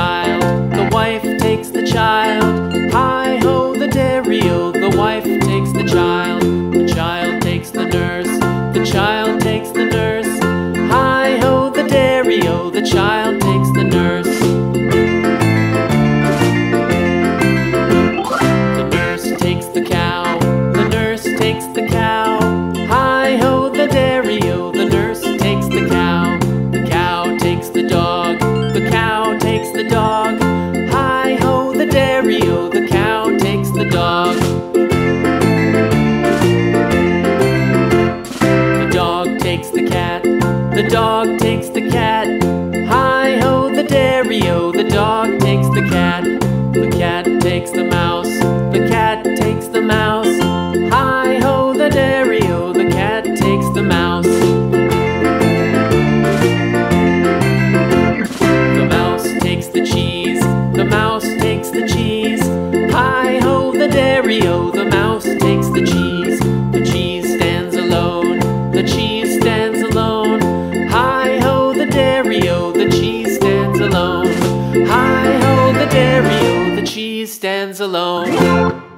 child, the wife takes the child. Hi-ho, the dairy-o, the wife takes the child. The child takes the nurse, the child takes the nurse. Hi-ho, the dairy-o, the child takes the nurse. The nurse takes the cow, the nurse takes the cow. Hi-ho, the dairy-o, the nurse takes the cow. The cow takes the dog, the cow takes the dog. Hi-ho, the dairy-o, the cow takes the dog. The dog takes the cat, the dog takes the cat. Hi-ho, the dairy-o, the dog takes the cat. The cat takes the mouse, the cat takes the mouse. Hi-ho, the dairy-o, the cat takes the mouse. The mouse takes the cheese. Hi-ho, the dairy-o, the mouse takes the cheese. The cheese stands alone, the cheese stands alone. Hi-ho, the dairy-o, the cheese stands alone. Hi-ho, the dairy-o, the cheese stands alone.